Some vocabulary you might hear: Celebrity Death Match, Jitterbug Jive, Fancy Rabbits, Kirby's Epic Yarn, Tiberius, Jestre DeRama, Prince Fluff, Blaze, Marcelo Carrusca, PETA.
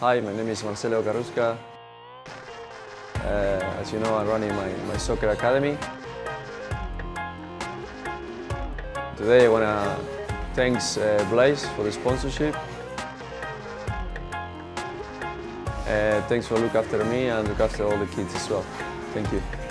Hi, my name is Marcelo Carrusca. As you know, I'm running my soccer academy. Today I want to thank Blaze for the sponsorship. Thanks for looking after me and look after all the kids as well. Thank you.